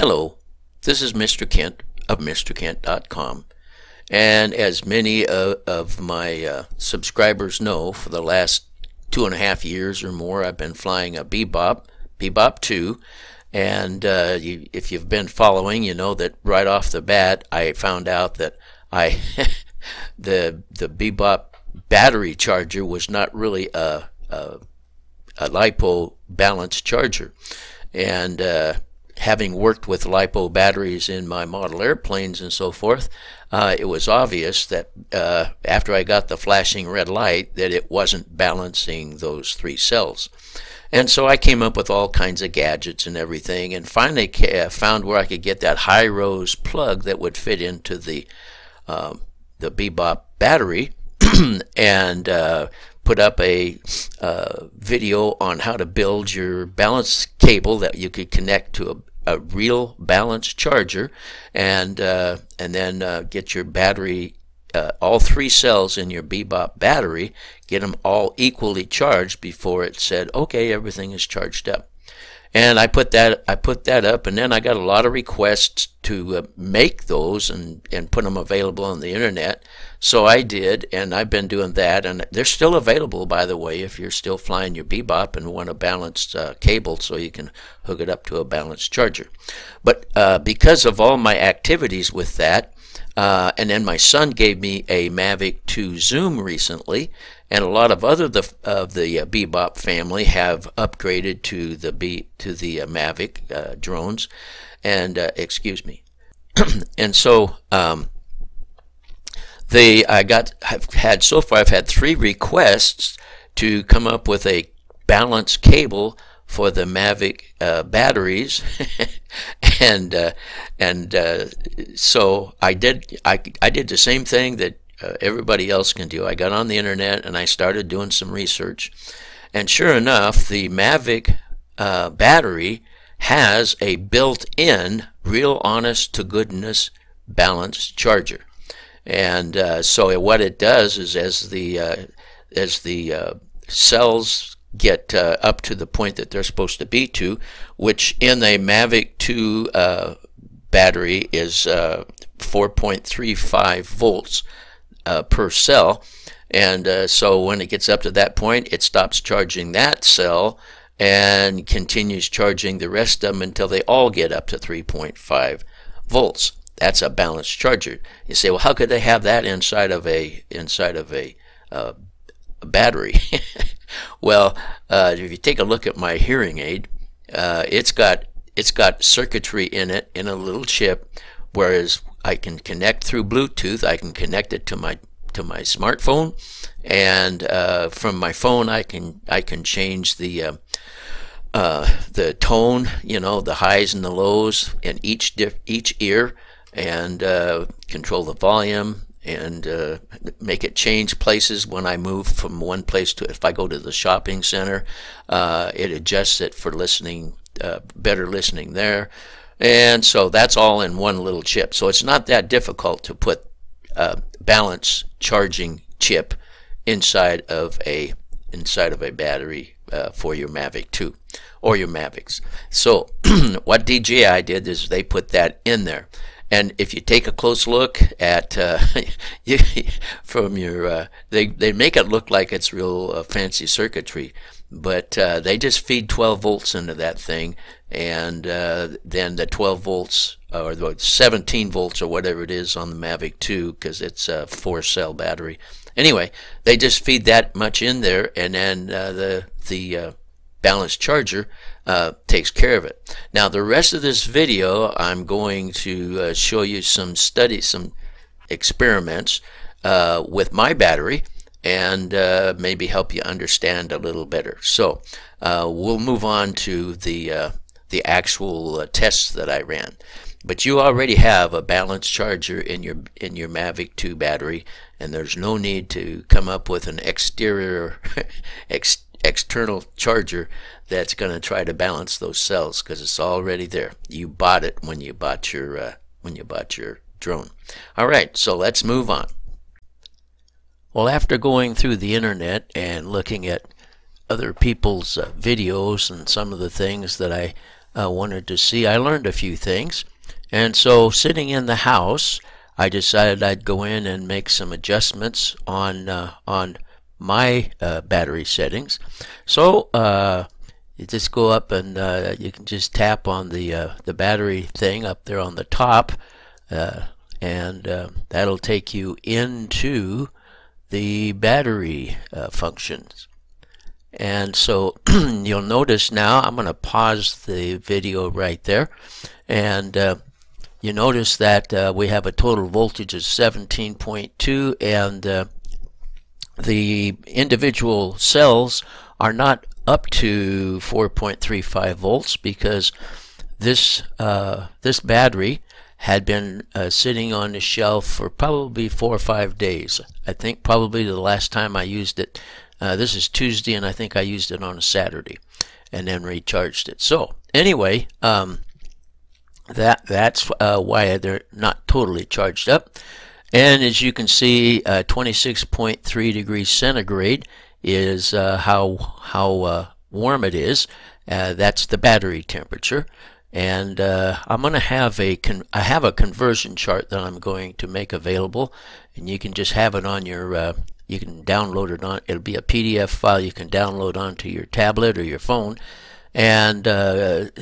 Hello, this is Mr. Kent of MrKent.com, and as many of my subscribers know, for the last 2.5 years or more I've been flying a Bebop 2, and if you've been following, you know that right off the bat I found out that I the Bebop battery charger was not really a LiPo balanced charger, and having worked with LiPo batteries in my model airplanes and so forth, it was obvious that after I got the flashing red light that it wasn't balancing those 3 cells. And so I came up with all kinds of gadgets and everything, and finally found where I could get that high-res plug that would fit into the Bebop battery, and put up a video on how to build your balance cable that you could connect to a real balance charger, and then get your battery, all 3 cells in your Bebop battery, get them all equally charged before it said, okay, everything is charged up. And I put that up, and then I got a lot of requests to make those and put them available on the internet. So I did, and I've been doing that, and they're still available, by the way, if you're still flying your Bebop and want a balanced cable so you can hook it up to a balanced charger. But because of all my activities with that, and then my son gave me a Mavic 2 Zoom recently, and a lot of other of the Bebop family have upgraded to the Mavic drones, and excuse me, and so I've had 3 requests to come up with a balance cable for the Mavic batteries, and so I did the same thing that everybody else can do. I got on the internet and I started doing some research, and sure enough, the Mavic battery has a built-in, real honest-to-goodness balanced charger. And so what it does is, as the cells get up to the point that they're supposed to be to, which in a Mavic 2 battery is 4.35 volts per cell, and so when it gets up to that point, it stops charging that cell and continues charging the rest of them until they all get up to 3.5 volts. That's a balanced charger. You say, well, how could they have that inside of a battery? Well, if you take a look at my hearing aid, it's got circuitry in it, in a little chip, whereas I can connect through Bluetooth. I can connect it to my smartphone, and from my phone I can change the tone, you know, the highs and the lows in each ear, and control the volume, and make it change places when I move from one place to, if I go to the shopping center, it adjusts it for listening, better listening there. And so that's all in one little chip. So it's not that difficult to put a balance charging chip inside of a battery for your Mavic 2 or your Mavics. So what DJI did is they put that in there. And if you take a close look at from your, they make it look like it's real fancy circuitry, but they just feed 12 volts into that thing, and then the 12 volts or the 17 volts or whatever it is on the Mavic 2, because it's a 4-cell battery. Anyway, they just feed that much in there, and then the balanced charger takes care of it. Now, the rest of this video, I'm going to show you some studies, some experiments with my battery, and maybe help you understand a little better. So we'll move on to the actual tests that I ran. But you already have a balanced charger in your Mavic 2 battery, and there's no need to come up with an external charger that's going to try to balance those cells, because it's already there. You bought it when you bought your drone. All right, so let's move on. Well, after going through the internet and looking at other people's videos and some of the things that I wanted to see. I learned a few things, and so sitting in the house, I decided I'd go in and make some adjustments on my battery settings. So you just go up and you can just tap on the battery thing up there on the top, and that'll take you into the battery functions. And so you'll notice now, I'm going to pause the video right there, and you notice that we have a total voltage of 17.2, and the individual cells are not up to 4.35 volts because this this battery had been sitting on the shelf for probably 4 or 5 days. I think probably the last time I used it, this is Tuesday, and I think I used it on a Saturday and then recharged it. So anyway, that's why they're not totally charged up. And as you can see, 26.3 degrees centigrade is how warm it is. That's the battery temperature. And I'm going to have I have a conversion chart that I'm going to make available, and you can just have it on your you can download it on, it'll be a PDF file you can download onto your tablet or your phone, and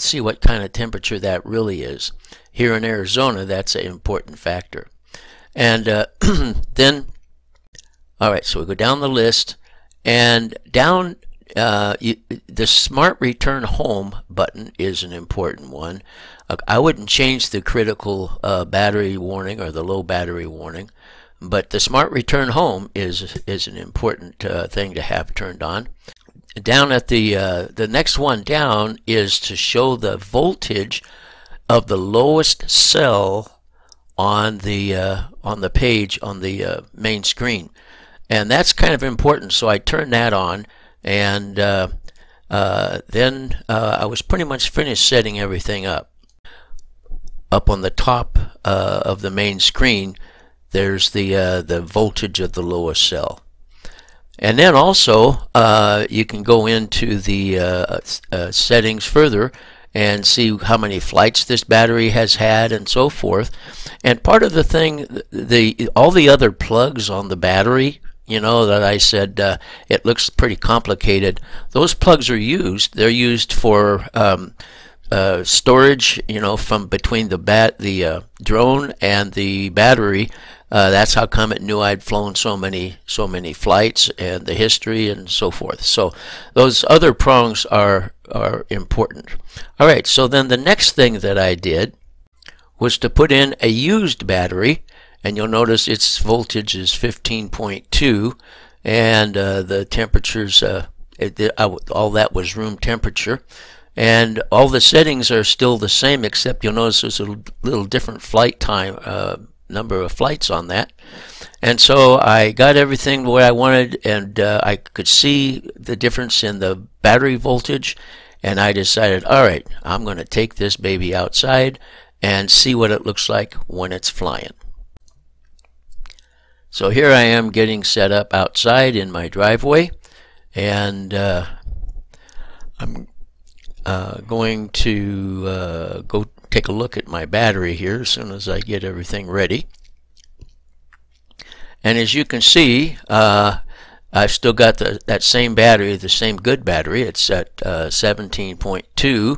see what kind of temperature that really is. Here in Arizona, that's an important factor. And then, all right, so we go down the list, and down the Smart Return Home button is an important one. I wouldn't change the critical battery warning or the low battery warning, but the Smart Return Home is an important thing to have turned on. Down at the next one down is to show the voltage of the lowest cell on the page on the main screen, and that's kind of important. So I turned that on, and then I was pretty much finished setting everything up. Up on the top of the main screen, there's the voltage of the lowest cell. And then also you can go into the settings further and see how many flights this battery has had and so forth. And part of the thing, all the other plugs on the battery, you know, that I said it looks pretty complicated, those plugs are used. They're used for storage, you know, from between the drone and the battery. That's how come it knew I'd flown so many flights, and the history and so forth. So those other prongs are important. All right, so then the next thing that I did was to put in a used battery, and you'll notice its voltage is 15.2, and the temperatures, all that was room temperature. And all the settings are still the same, except you'll notice there's a little different flight time, number of flights on that. And so I got everything where I wanted, and I could see the difference in the battery voltage, and I decided, all right, I'm going to take this baby outside and see what it looks like when it's flying. So here I am getting set up outside in my driveway, and I'm going to go take a look at my battery here as soon as I get everything ready. And as you can see, I've still got that same battery, the same good battery. It's at 17.2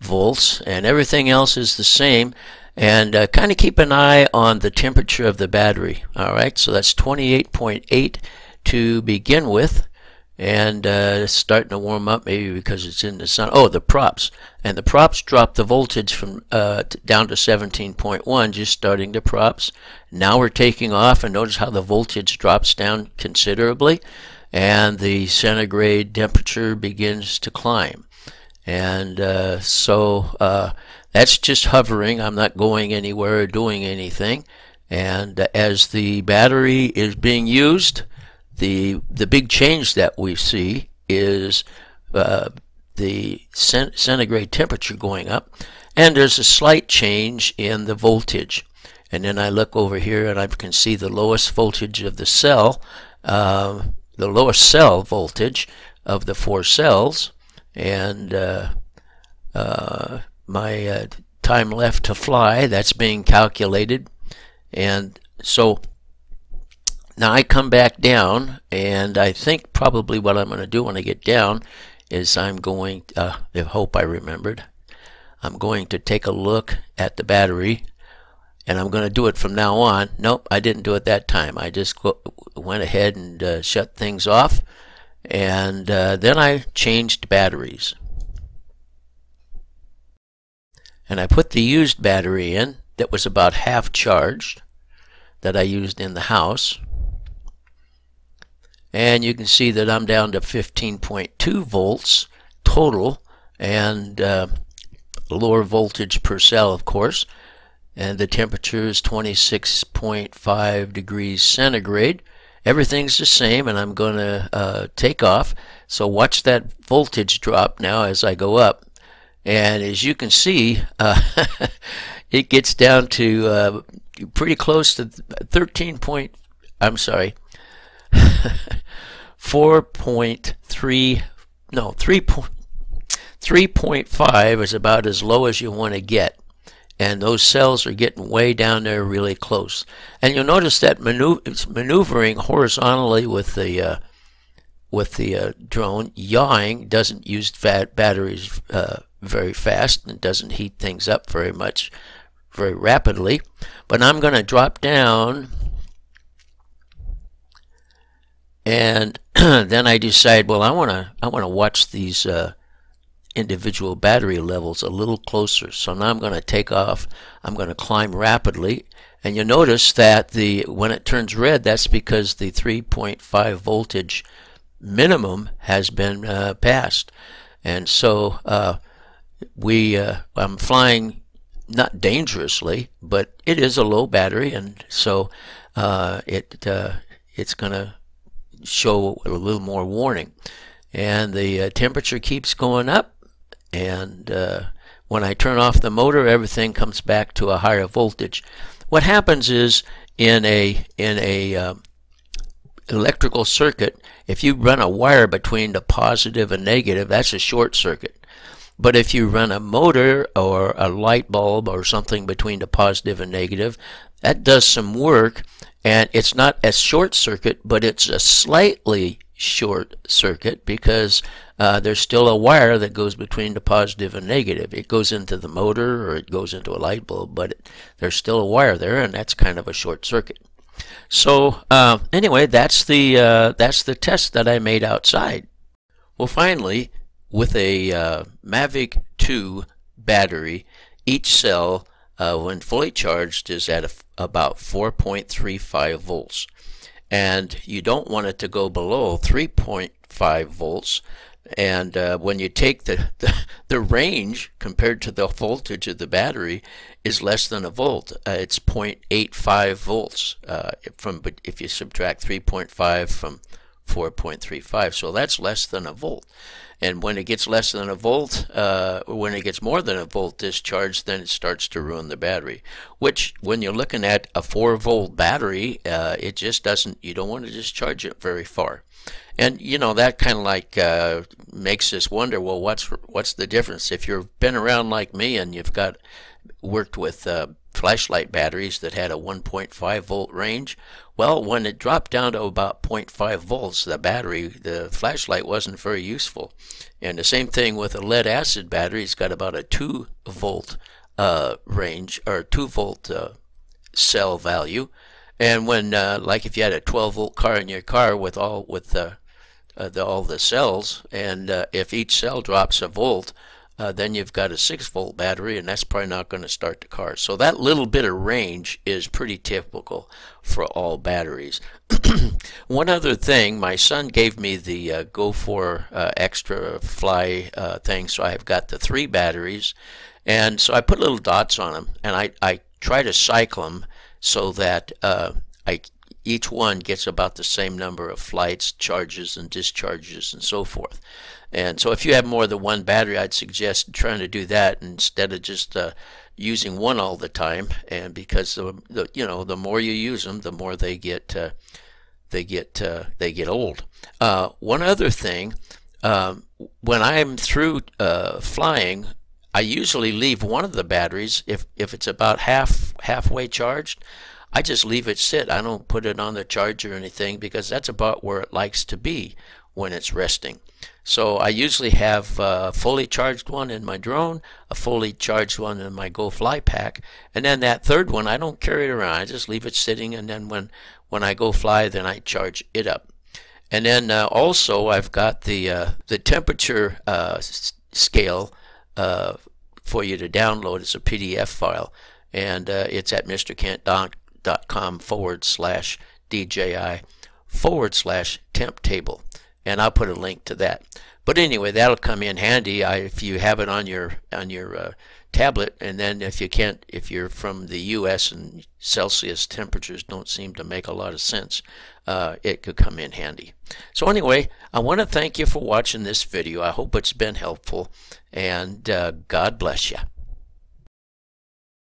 volts, and everything else is the same. And kind of keep an eye on the temperature of the battery. All right, so that's 28.8 to begin with. And it's starting to warm up, maybe because it's in the sun. Oh, the props. And the props drop the voltage from down to 17.1, just starting the props. Now we're taking off, and notice how the voltage drops down considerably, and the centigrade temperature begins to climb. And so that's just hovering. I'm not going anywhere or doing anything. And as the battery is being used, the big change that we see is the centigrade temperature going up, and there's a slight change in the voltage. And then I look over here, and I can see the lowest voltage of the cell, the lowest cell voltage of the 4 cells, and my time left to fly, that's being calculated. And so now I come back down, and I think probably what I'm going to do when I get down is I'm going, I hope I remembered, I'm going to take a look at the battery, and I'm going to do it from now on. Nope, I didn't do it that time. I just went ahead and shut things off, and then I changed batteries. And I put the used battery in that was about half charged that I used in the house. And you can see that I'm down to 15.2 volts total, and lower voltage per cell, of course. And the temperature is 26.5 degrees centigrade. Everything's the same, and I'm going to take off. So watch that voltage drop now as I go up. And as you can see, it gets down to pretty close to 3.5 is about as low as you want to get. And those cells are getting way down there really close. And you'll notice that it's maneuvering horizontally with the drone, yawing, doesn't use batteries very fast and doesn't heat things up very much, very rapidly. But I'm going to drop down, and then I decide, well, I want to watch these individual battery levels a little closer. So now I'm going to take off. I'm going to climb rapidly, and you'll notice that when it turns red, that's because the 3.5 voltage minimum has been passed. And so I'm flying not dangerously, but it is a low battery, and so it's going to show a little more warning. And the temperature keeps going up, and when I turn off the motor, everything comes back to a higher voltage. What happens is in a electrical circuit, if you run a wire between the positive and negative, that's a short circuit. But if you run a motor or a light bulb or something between the positive and negative, that does some work, and it's not a short circuit, but it's a slightly short circuit because there's still a wire that goes between the positive and negative. It goes into the motor or it goes into a light bulb, but there's still a wire there, and that's kind of a short circuit. So anyway, that's the test that I made outside. Well, finally, with a Mavic 2 battery, each cell, when fully charged, is at about 4.35 volts. And you don't want it to go below 3.5 volts. And when you take the range compared to the voltage of the battery is less than a volt. It's 0.85 volts but if you subtract 3.5 from 4.35, so that's less than a volt. And when it gets less than a volt, when it gets more than a volt discharged, then it starts to ruin the battery. Which, when you're looking at a 4-volt battery, it just doesn't. You don't want to discharge it very far. And you know, that kind of like makes us wonder. Well, what's the difference? If you've been around like me and you've worked with flashlight batteries that had a 1.5 volt range, well, when it dropped down to about 0.5 volts, the flashlight wasn't very useful. And the same thing with a lead acid battery. It's got about a 2 volt range, or 2 volt cell value. And when like if you had a 12 volt car in your car with all the cells, and if each cell drops a volt, then you've got a 6-volt battery, and that's probably not going to start the car. So that little bit of range is pretty typical for all batteries. One other thing, my son gave me the Go4 Extra Fly thing, so I've got the 3 batteries, and so I put little dots on them, and I try to cycle them so that each one gets about the same number of flights, charges, and discharges, and so forth. And so if you have more than one battery, I'd suggest trying to do that instead of just using one all the time. And because you know, the more you use them, the more they get old. One other thing, when I'm through flying, I usually leave one of the batteries, if it's about halfway charged, I just leave it sit. I don't put it on the charger or anything, because that's about where it likes to be when it's resting. So I usually have a fully charged one in my drone, a fully charged one in my Go Fly pack, and then that third one I don't carry it around. I just leave it sitting, and then when I go fly, then I charge it up. And then also I've got the temperature scale for you to download. It's a PDF file, and it's at MrKent.com/DJI/temp table, and I'll put a link to that. But anyway, that'll come in handy if you have it on your tablet. And then if you're from the US and Celsius temperatures don't seem to make a lot of sense, it could come in handy. So anyway, I want to thank you for watching this video. I hope it's been helpful, and God bless you.